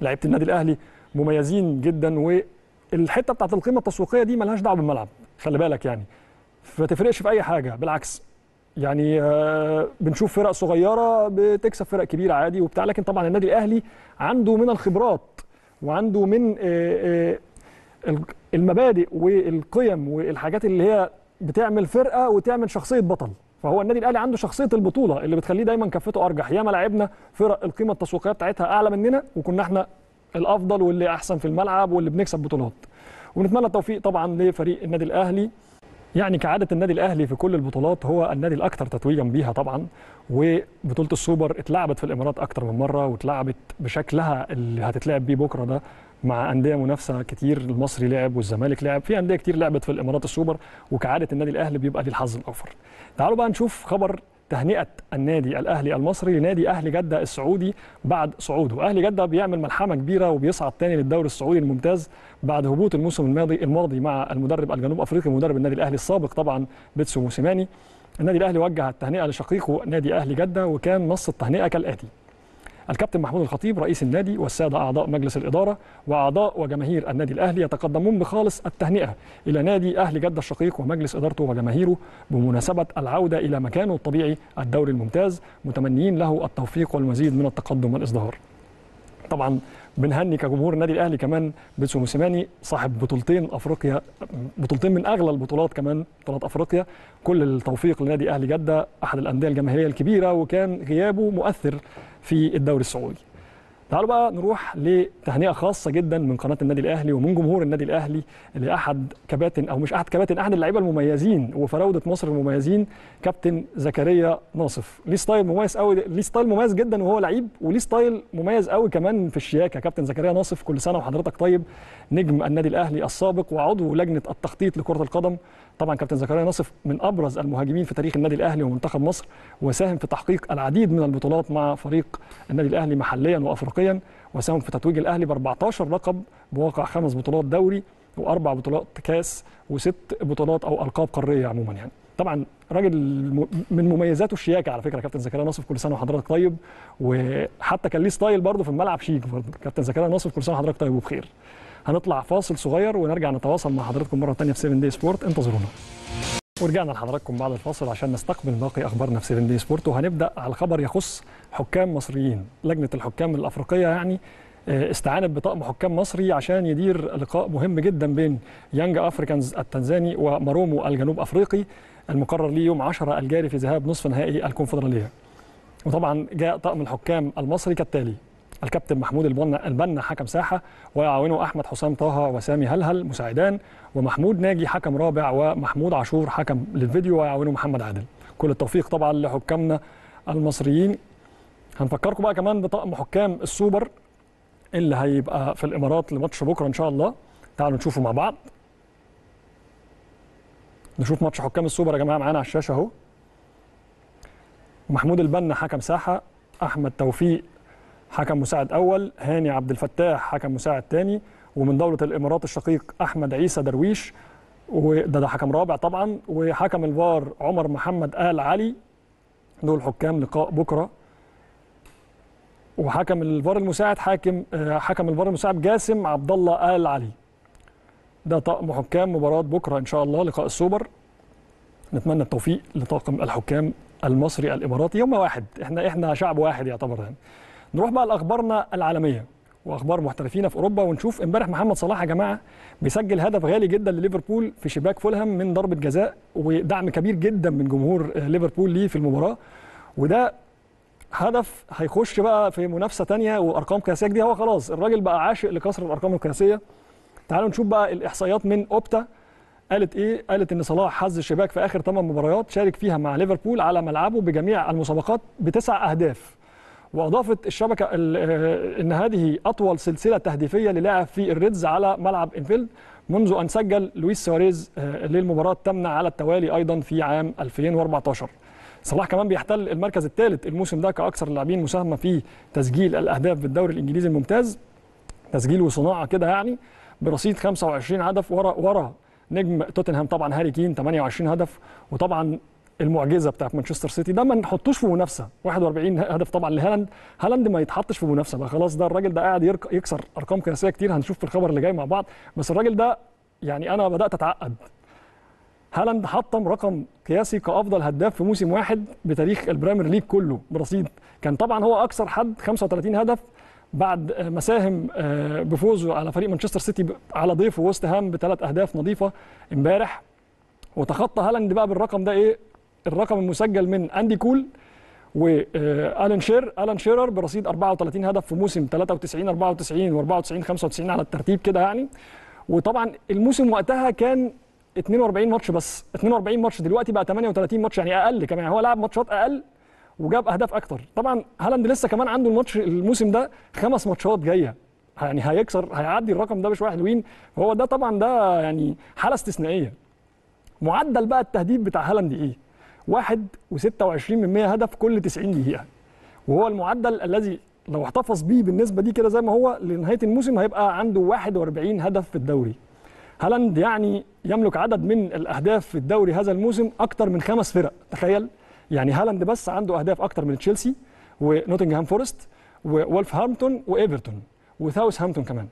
لعيبه النادي الاهلي مميزين جدا، والحته بتاعت القيمه التسويقيه دي ملهاش دعوه بالملعب، خلي بالك يعني ما تفرقش في اي حاجه، بالعكس يعني بنشوف فرق صغيره بتكسب فرق كبيره عادي وبتاع. لكن طبعا النادي الاهلي عنده من الخبرات وعنده من المبادئ والقيم والحاجات اللي هي بتعمل فرقه وتعمل شخصيه بطل. فهو النادي الاهلي عنده شخصيه البطوله اللي بتخليه دايما كفته ارجح. ياما لعبنا فرق القيمه التسويقيه بتاعتها اعلى مننا وكنا احنا الافضل واللي احسن في الملعب واللي بنكسب بطولات. ونتمنى التوفيق طبعا لفريق النادي الاهلي. يعني كعاده النادي الاهلي في كل البطولات هو النادي الاكثر تتويجا بيها طبعا، وبطوله السوبر اتلعبت في الامارات اكثر من مره واتلعبت بشكلها اللي هتتلعب بيه بكره ده مع انديه منافسه كتير. المصري لعب والزمالك لعب، في انديه كتير لعبت في الامارات السوبر، وكعاده النادي الاهلي بيبقى ليه الحظ الاوفر. تعالوا بقى نشوف خبر تهنئه النادي الاهلي المصري لنادي اهلي جده السعودي بعد صعوده. اهلي جده بيعمل ملحمه كبيره وبيصعد تاني للدوري السعودي الممتاز بعد هبوط الموسم الماضي الماضي مع المدرب الجنوب افريقي مدرب النادي الاهلي السابق طبعا بيتسو موسيماني. النادي الاهلي وجه التهنئه لشقيقه نادي اهلي جده، وكان نص التهنئه كالاتي: الكابتن محمود الخطيب رئيس النادي والسادة أعضاء مجلس الإدارة وأعضاء وجماهير النادي الأهلي يتقدمون بخالص التهنئة إلى نادي أهلي جدة الشقيق ومجلس إدارته وجماهيره بمناسبة العودة إلى مكانه الطبيعي الدوري الممتاز، متمنيين له التوفيق والمزيد من التقدم والإزدهار. طبعا بنهني كجمهور النادي الأهلي كمان بيتسو موسيماني صاحب بطولتين أفريقيا، بطولتين من أغلى البطولات كمان بطولات أفريقيا. كل التوفيق لنادي أهلي جدة أحد الأندية الجماهيرية الكبيرة، وكان غيابه مؤثر في الدوري السعودي. تعالوا بقى نروح لتهنئه خاصه جدا من قناه النادي الاهلي ومن جمهور النادي الاهلي لاحد كباتن او مش احد كباتن احد اللعيبه المميزين وفراوده مصر المميزين، كابتن زكريا ناصف. ليه ستايل مميز قوي، ليه ستايل مميز جدا وهو لعيب، وليه ستايل مميز قوي كمان في الشياكه. كابتن زكريا ناصف كل سنه وحضرتك طيب، نجم النادي الاهلي السابق وعضو لجنه التخطيط لكره القدم. طبعا كابتن زكريا ناصف من ابرز المهاجمين في تاريخ النادي الاهلي ومنتخب مصر، وساهم في تحقيق العديد من البطولات مع فريق النادي الاهلي محليا وافريقيا، وساهم في تتويج الاهلي ب أربعتاشر لقب بواقع خمس بطولات دوري واربع بطولات كاس وست بطولات او القاب قاريه عموما. يعني طبعا راجل من مميزاته الشياكه على فكره كابتن زكريا ناصف، كل سنه وحضرتك طيب، وحتى كان ليه ستايل برضه في الملعب شيك برضه. كابتن زكريا ناصف كل سنه وحضرتك طيب وبخير. هنطلع فاصل صغير ونرجع نتواصل مع حضراتكم مرة تانية في سبعة داي سبورت، انتظرونا. ورجعنا لحضراتكم بعد الفاصل عشان نستقبل باقي أخبارنا في سبعة داي سبورت، وهنبدأ على خبر يخص حكام مصريين. لجنة الحكام الأفريقية يعني استعانت بطقم حكام مصري عشان يدير لقاء مهم جدا بين يانج أفريكانز التنزاني ومارومو الجنوب أفريقي المقرر ليه يوم عشرة الجاري في ذهاب نصف نهائي الكونفدراليه. وطبعا جاء طقم الحكام المصري كالتالي: الكابتن محمود البنا حكم ساحه، ويعاونه احمد حسام طه وسامي هلهل مساعدان، ومحمود ناجي حكم رابع، ومحمود عاشور حكم للفيديو، ويعاونه محمد عادل. كل التوفيق طبعا لحكامنا المصريين. هنفكركم بقى كمان بطقم حكام السوبر اللي هيبقى في الامارات لماتش بكره ان شاء الله. تعالوا نشوفه مع بعض، نشوف ماتش حكام السوبر يا جماعه معانا على الشاشه اهو. محمود البنا حكم ساحه، احمد توفيق حكم مساعد أول، هاني عبد الفتاح حكم مساعد تاني، ومن دولة الإمارات الشقيق أحمد عيسى درويش وده ده حكم رابع طبعا، وحكم الفار عمر محمد آل علي. دول حكام لقاء بكرة. وحكم الفار المساعد حاكم حكم الفار المساعد جاسم عبد الله آل علي. ده طقم حكام مباراة بكرة إن شاء الله لقاء السوبر. نتمنى التوفيق لطاقم الحكام المصري الإماراتي، يوم واحد، احنا احنا شعب واحد يعتبر يعني. نروح بقى لاخبارنا العالميه واخبار محترفينا في اوروبا، ونشوف امبارح محمد صلاح يا جماعه بيسجل هدف غالي جدا لليفربول في شباك فولهام من ضربه جزاء، ودعم كبير جدا من جمهور ليفربول ليه في المباراه. وده هدف هيخش بقى في منافسه ثانيه وارقام قياسيه جديده، هو خلاص الراجل بقى عاشق لكسر الارقام القياسيه. تعالوا نشوف بقى الاحصائيات من اوبتا قالت ايه. قالت ان صلاح حز الشباك في اخر ثمان مباريات شارك فيها مع ليفربول على ملعبه بجميع المسابقات بتسع اهداف، واضافت الشبكه ان هذه اطول سلسله تهديفيه للاعب في الريدز على ملعب انفيلد منذ ان سجل لويس سواريز للمباراه الثامنه على التوالي ايضا في عام ألفين وأربعتاشر. صلاح كمان بيحتل المركز الثالث الموسم ده كأكثر اللاعبين مساهمة في تسجيل الأهداف في الدوري الإنجليزي الممتاز، تسجيل وصناعة كده يعني، برصيد خمسة وعشرين هدف ورا ورا نجم توتنهام طبعا هاري كين ثمانية وعشرين هدف، وطبعا المعجزه بتاعت مانشستر سيتي ده ما نحطوش في منافسه، واحد وأربعين هدف طبعا لهالاند. هالاند ما يتحطش في منافسه بقى خلاص، ده الراجل ده قاعد يكسر ارقام قياسيه كتير، هنشوف في الخبر اللي جاي مع بعض. بس الراجل ده يعني انا بدات اتعقد. هالاند حطم رقم قياسي كافضل هداف في موسم واحد بتاريخ البريمير ليج كله برصيد، كان طبعا هو اكثر حد خمسة وثلاثين هدف بعد ما ساهم بفوزه على فريق مانشستر سيتي على ضيفه وست هام بثلاث اهداف نظيفه امبارح. وتخطى هالاند بقى بالرقم ده ايه؟ الرقم المسجل من أندي كول والان شير الان شيرر برصيد أربعة وثلاثين هدف في موسم ثلاثة وتسعين أربعة وتسعين وأربعة وتسعين خمسة وتسعين على الترتيب كده يعني. وطبعا الموسم وقتها كان اثنين وأربعين ماتش بس، اثنين وأربعين ماتش، دلوقتي بقى ثمانية وثلاثين ماتش، يعني اقل كمان، هو لعب ماتشات اقل وجاب اهداف اكتر. طبعا هالاند لسه كمان عنده الماتش الموسم ده خمس ماتشات جايه يعني هيكسر، هيعدي الرقم ده بشويه حلوين. هو ده طبعا ده يعني حاله استثنائيه. معدل بقى التهديد بتاع هالاند ايه؟ واحد وستة وعشرين من مية هدف كل تسعين دقيقة، وهو المعدل الذي لو احتفظ بيه بالنسبة دي كده زي ما هو لنهاية الموسم هيبقى عنده واحد وأربعين هدف في الدوري. هالاند يعني يملك عدد من الأهداف في الدوري هذا الموسم أكتر من خمس فرق، تخيل يعني هالاند بس عنده أهداف أكتر من تشيلسي ونوتنجهام فورست وولفهامبتون وإيفرتون وساوثهامبتون كمان،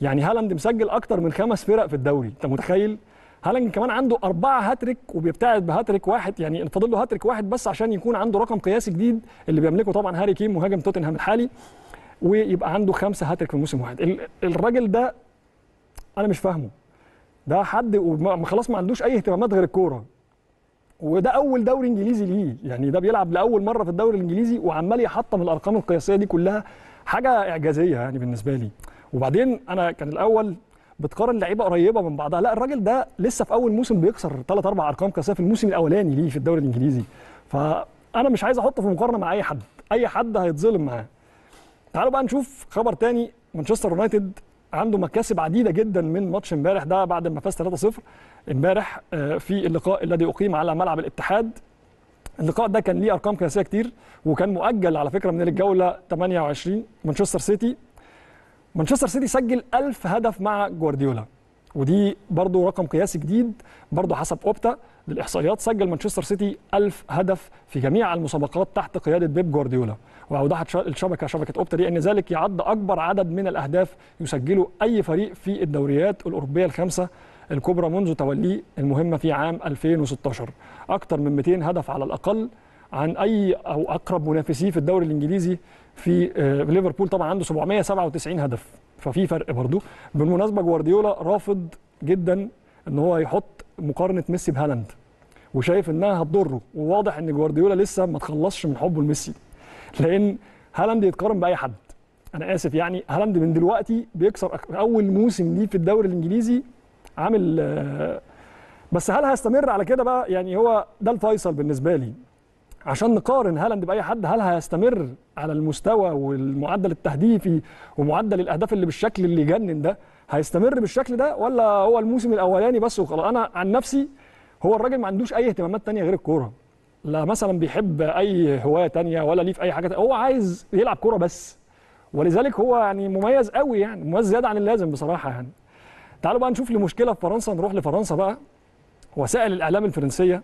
يعني هالاند مسجل أكتر من خمس فرق في الدوري، أنت متخيل؟ هالاند كمان عنده أربعة هاتريك وبيبتعد بهاتريك واحد، يعني فاضل له هاتريك واحد بس عشان يكون عنده رقم قياسي جديد اللي بيملكه طبعا هاري كين مهاجم توتنهام الحالي، ويبقى عنده خمسة هاتريك في موسم واحد. الراجل ده أنا مش فاهمه، ده حد وخلاص ما عندوش أي اهتمامات غير الكورة، وده أول دوري إنجليزي ليه، يعني ده بيلعب لأول مرة في الدوري الإنجليزي وعمال يحطم الأرقام القياسية دي كلها، حاجة إعجازية يعني بالنسبة لي. وبعدين أنا كان الأول بتقارن لعيبه قريبه من بعضها، لا الراجل ده لسه في اول موسم بيكسر ثلاث اربع ارقام قياسيه في الموسم الاولاني ليه في الدوري الانجليزي، فانا مش عايز احطه في مقارنه مع اي حد، اي حد هيتظلم معاه. تعالوا بقى نشوف خبر تاني. مانشستر يونايتد عنده مكاسب عديده جدا من ماتش امبارح ده بعد ما فاز ثلاثة صفر امبارح في اللقاء الذي اقيم على ملعب الاتحاد. اللقاء ده كان ليه ارقام قياسيه كتير وكان مؤجل على فكره من الجوله ثمانية وعشرين. مانشستر سيتي مانشستر سيتي سجل ألف هدف مع جوارديولا، ودي برضه رقم قياسي جديد برضه حسب أوبتا للإحصائيات. سجل مانشستر سيتي ألف هدف في جميع المسابقات تحت قيادة بيب جوارديولا، وأوضحت الشبكة شبكة أوبتا دي أن ذلك يعد أكبر عدد من الأهداف يسجله أي فريق في الدوريات الأوروبية الخمسة الكبرى منذ توليه المهمة في عام ألفين وستاشر، أكثر من مئتين هدف على الأقل عن أي أو أقرب منافسيه في الدوري الإنجليزي. في ليفربول طبعا عنده سبعمية سبعة وتسعين هدف، ففي فرق برضو. بالمناسبه جوارديولا رافض جدا ان هو يحط مقارنه ميسي بهالاند، وشايف انها هتضره، وواضح ان جوارديولا لسه ما تخلصش من حبه لميسي، لان هالاند يتقارن باي حد. انا اسف يعني هالاند من دلوقتي بيكسر اول موسم ليه في الدوري الانجليزي عامل، بس هل هيستمر على كده بقى؟ يعني هو ده الفيصل بالنسبه لي، عشان نقارن هالاند باي حد، هل هيستمر على المستوى والمعدل التهديفي ومعدل الاهداف اللي بالشكل اللي يجنن ده؟ هيستمر بالشكل ده ولا هو الموسم الاولاني بس وخلاص؟ انا عن نفسي هو الراجل ما عندوش اي اهتمامات تانية غير الكوره، لا مثلا بيحب اي هوايه تانية ولا ليه في اي حاجه تانية. هو عايز يلعب كوره بس، ولذلك هو يعني مميز قوي، يعني مميز زياده عن اللازم بصراحه يعني. تعالوا بقى نشوف لي مشكله في فرنسا، نروح لفرنسا بقى. وسائل الاعلام الفرنسيه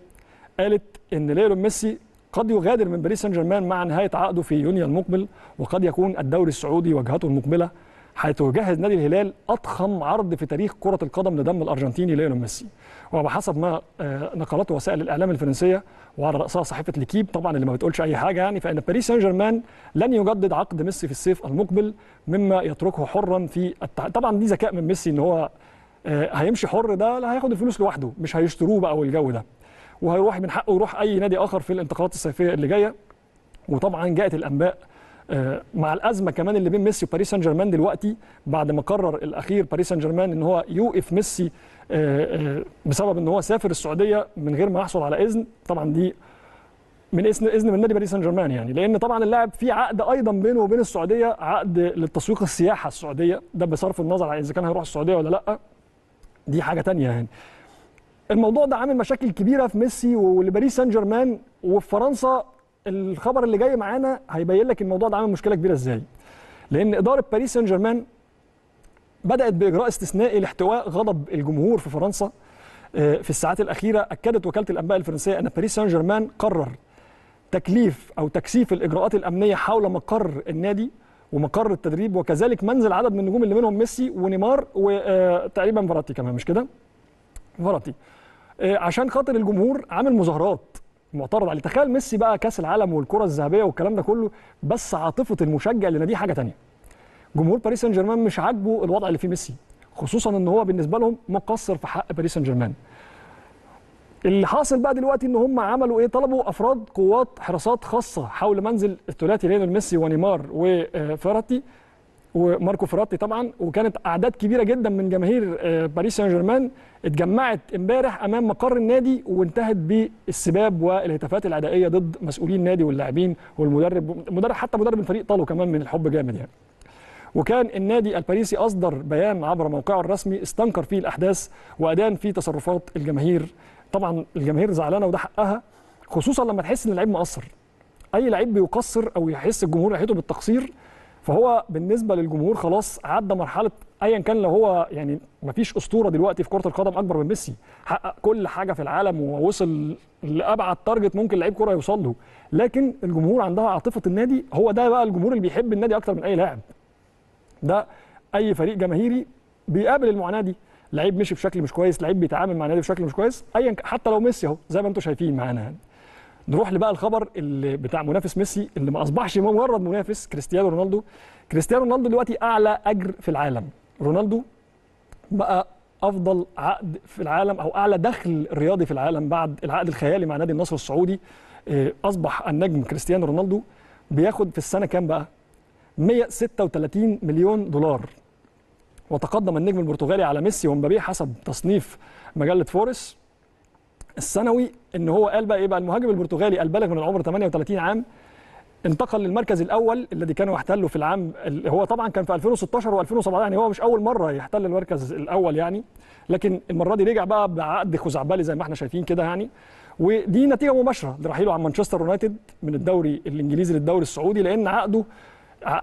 قالت ان ليو ميسي قد يغادر من باريس سان جيرمان مع نهاية عقده في يونيو المقبل، وقد يكون الدوري السعودي واجهته المقبلة، حيث يجهز نادي الهلال أضخم عرض في تاريخ كرة القدم لدم الأرجنتيني ليونيل ميسي. وبحسب ما نقلته وسائل الإعلام الفرنسية وعلى رأسها صحيفة ليكيب طبعا اللي ما بتقولش أي حاجة يعني، فإن باريس سان جيرمان لن يجدد عقد ميسي في الصيف المقبل، مما يتركه حرا في التع... طبعا دي ذكاء من ميسي إن هو هيمشي حر، ده لا هياخد الفلوس لوحده، مش هيشتروه بقى والجو ده، وهيروح من حقه يروح اي نادي اخر في الانتقالات الصيفيه اللي جايه. وطبعا جاءت الانباء مع الازمه كمان اللي بين ميسي وباريس سان جيرمان دلوقتي، بعد ما قرر الاخير باريس سان جيرمان ان هو يوقف ميسي بسبب ان هو سافر السعوديه من غير ما يحصل على اذن، طبعا دي من اذن اذن من نادي باريس سان جيرمان يعني، لان طبعا اللاعب في عقد ايضا بينه وبين السعوديه، عقد للتسويق السياحه السعوديه، ده بصرف النظر عن اذا كان هيروح السعوديه ولا لا، دي حاجه ثانيه يعني. الموضوع ده عامل مشاكل كبيره في ميسي ولباريس سان جيرمان وفي فرنسا. الخبر اللي جاي معانا هيبين لك الموضوع ده عامل مشكله كبيره ازاي، لان اداره باريس سان جيرمان بدات باجراء استثنائي لاحتواء غضب الجمهور في فرنسا. في الساعات الاخيره اكدت وكاله الانباء الفرنسيه ان باريس سان جيرمان قرر تكليف او تكثيف الاجراءات الامنيه حول مقر النادي ومقر التدريب وكذلك منزل عدد من النجوم اللي منهم ميسي ونيمار وتقريبا فاراتي كمان، مش كده؟ فاراتي. عشان خاطر الجمهور عامل مظاهرات معترض عليه. تخيل ميسي بقى كاس العالم والكره الذهبيه والكلام ده كله، بس عاطفه المشجع لناديه حاجه ثانيه. جمهور باريس سان جيرمان مش عاجبه الوضع اللي فيه ميسي، خصوصا ان هو بالنسبه لهم مقصر في حق باريس سان جيرمان. اللي حاصل بقى دلوقتي ان هم عملوا ايه؟ طلبوا افراد قوات حراسات خاصه حول منزل الثلاثي ليونيل ميسي ونيمار وفيراتي وماركو فيراتي طبعا، وكانت اعداد كبيره جدا من جماهير باريس سان جيرمان اتجمعت امبارح امام مقر النادي وانتهت بالسباب والهتافات العدائيه ضد مسؤولين النادي واللاعبين والمدرب، مدرب حتى مدرب الفريق طالوا كمان من الحب جامد يعني. وكان النادي الباريسي اصدر بيان عبر موقعه الرسمي استنكر فيه الاحداث وادان فيه تصرفات الجماهير. طبعا الجماهير زعلانه وده حقها، خصوصا لما تحس ان اللعيب مقصر. اي لعيب بيقصر او يحس الجمهور ناحيته بالتقصير فهو بالنسبه للجمهور خلاص عدى مرحله، ايا كان لو هو يعني مفيش اسطوره دلوقتي في كره القدم اكبر من ميسي، حقق كل حاجه في العالم ووصل لابعد تارجت ممكن لعيب كره يوصل له، لكن الجمهور عندها عاطفه النادي. هو ده بقى الجمهور اللي بيحب النادي اكتر من اي لاعب. ده اي فريق جماهيري بيقابل المعاناه دي، لعيب مشي بشكل مش كويس، لعيب بيتعامل مع النادي بشكل مش كويس، ايا حتى لو ميسي اهو زي ما انتم شايفين معانا يعني. نروح لبقى الخبر اللي بتاع منافس ميسي اللي ما اصبحش مجرد منافس، كريستيانو رونالدو. كريستيانو رونالدو دلوقتي اعلى اجر في العالم، رونالدو بقى افضل عقد في العالم او اعلى دخل رياضي في العالم بعد العقد الخيالي مع نادي النصر السعودي. اصبح النجم كريستيانو رونالدو بياخد في السنه كام بقى؟ مئة وستة وثلاثين مليون دولار. وتقدم النجم البرتغالي على ميسي ومبابيه حسب تصنيف مجله فورس السنوي، ان هو قال بقى ايه بقى؟ المهاجم البرتغالي البالغ من العمر ثمانية وثلاثين عام انتقل للمركز الاول الذي كانوا يحتلوا في العام، هو طبعا كان في ألفين وستاشر وألفين وسبعتاشر، يعني هو مش اول مره يحتل المركز الاول يعني، لكن المره دي رجع بقى بعقد خزعبلي زي ما احنا شايفين كده يعني. ودي نتيجه مباشره لرحيله عن مانشستر يونايتد من الدوري الانجليزي للدوري السعودي، لان عقده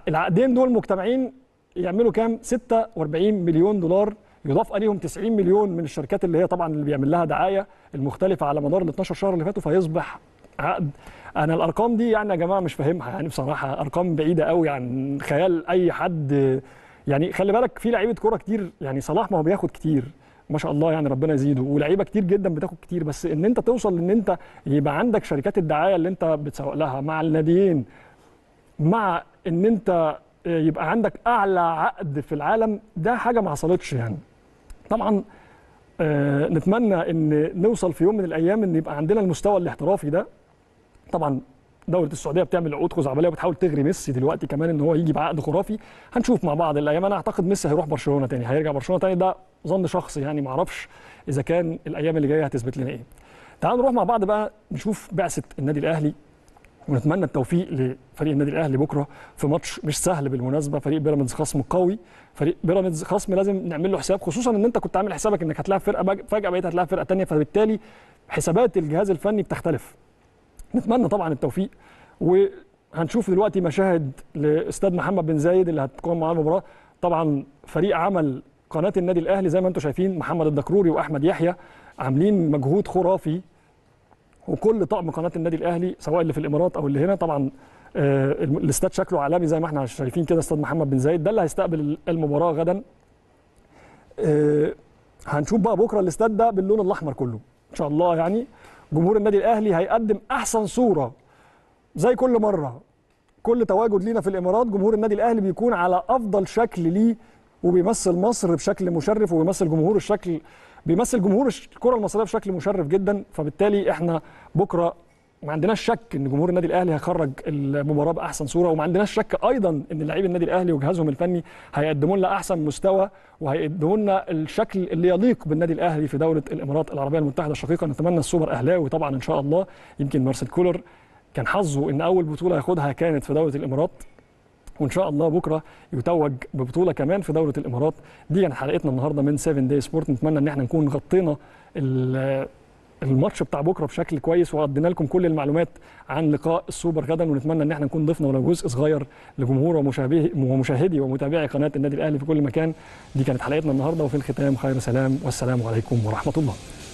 العقدين دول مجتمعين يعملوا كام؟ ستة وأربعين مليون دولار، يضاف عليهم تسعين مليون من الشركات اللي هي طبعا اللي بيعمل لها دعايه المختلفه على مدار ال اتناشر شهر اللي فاتوا، فيصبح عقد. انا الارقام دي يعني يا جماعه مش فاهمها يعني بصراحه، ارقام بعيده قوي عن خيال اي حد يعني. خلي بالك في لعيبه كوره كتير يعني، صلاح ما هو بياخد كتير ما شاء الله يعني ربنا يزيده، ولعيبه كتير جدا بتاخد كتير، بس ان انت توصل ان انت يبقى عندك شركات الدعايه اللي انت بتسوق لها مع الناديين، مع ان انت يبقى عندك اعلى عقد في العالم، ده حاجه ما حصلتش يعني. طبعا آه نتمنى ان نوصل في يوم من الايام ان يبقى عندنا المستوى الاحترافي ده. طبعا دوله السعوديه بتعمل عقود خزعبليه وبتحاول تغري ميسي دلوقتي كمان ان هو يجي بعقد خرافي، هنشوف مع بعض الايام. انا اعتقد ميسي هيروح برشلونه تاني، هيرجع برشلونه تاني، ده ظن شخصي يعني، ما اعرفش اذا كان الايام اللي جايه هتثبت لنا ايه. تعالوا نروح مع بعض بقى نشوف بعثه النادي الاهلي، ونتمنى التوفيق لفريق النادي الاهلي بكره في ماتش مش سهل بالمناسبه. فريق بيراميدز خصم قوي، فريق بيراميدز خصم لازم نعمل له حساب، خصوصا ان انت كنت عامل حسابك انك هتلاعب فرقه فجاه بقيت هتلاعب فرقه ثانيه، فبالتالي حسابات الجهاز الفني بتختلف. نتمنى طبعا التوفيق، وهنشوف دلوقتي مشاهد لاستاذ محمد بن زايد اللي هتقوم معاه المباراه. طبعا فريق عمل قناه النادي الاهلي زي ما انتم شايفين، محمد الدكروري واحمد يحيى عاملين مجهود خرافي، وكل طقم قناه النادي الاهلي سواء اللي في الامارات او اللي هنا. طبعا آه الاستاد شكله عالمي زي ما احنا شايفين كده. استاد محمد بن زايد ده اللي هيستقبل المباراه غدا. آه هنشوف بقى بكره الاستاد ده باللون الاحمر كله ان شاء الله يعني. جمهور النادي الاهلي هيقدم احسن صوره زي كل مره، كل تواجد لينا في الامارات جمهور النادي الاهلي بيكون على افضل شكل ليه، وبيمثل مصر بشكل مشرف، وبيمثل جمهور الشكل بيمثل جمهور الكره المصريه بشكل مشرف جدا. فبالتالي احنا بكره ما عندناش شك ان جمهور النادي الاهلي هيخرج المباراه باحسن صوره، وما عندناش شك ايضا ان لاعبي النادي الاهلي وجهازهم الفني هيقدموا لنا احسن مستوى، وهيقدموا لنا الشكل اللي يليق بالنادي الاهلي في دوله الامارات العربيه المتحده الشقيقه. نتمنى السوبر اهلاوي طبعا ان شاء الله. يمكن مارسيل كولر كان حظه ان اول بطوله ياخدها كانت في دوله الامارات، وان شاء الله بكره يتوج ببطوله كمان في دوله الامارات. دي كانت حلقتنا النهارده من سفن داي سبورت، نتمنى ان احنا نكون غطينا الماتش بتاع بكره بشكل كويس وقدمنا لكم كل المعلومات عن لقاء السوبر غدا، ونتمنى ان احنا نكون ضفنا ولو جزء صغير لجمهور ومشاهدي ومشاهدي ومتابعي قناه النادي الاهلي في كل مكان. دي كانت حلقتنا النهارده، وفي الختام خير سلام والسلام عليكم ورحمه الله.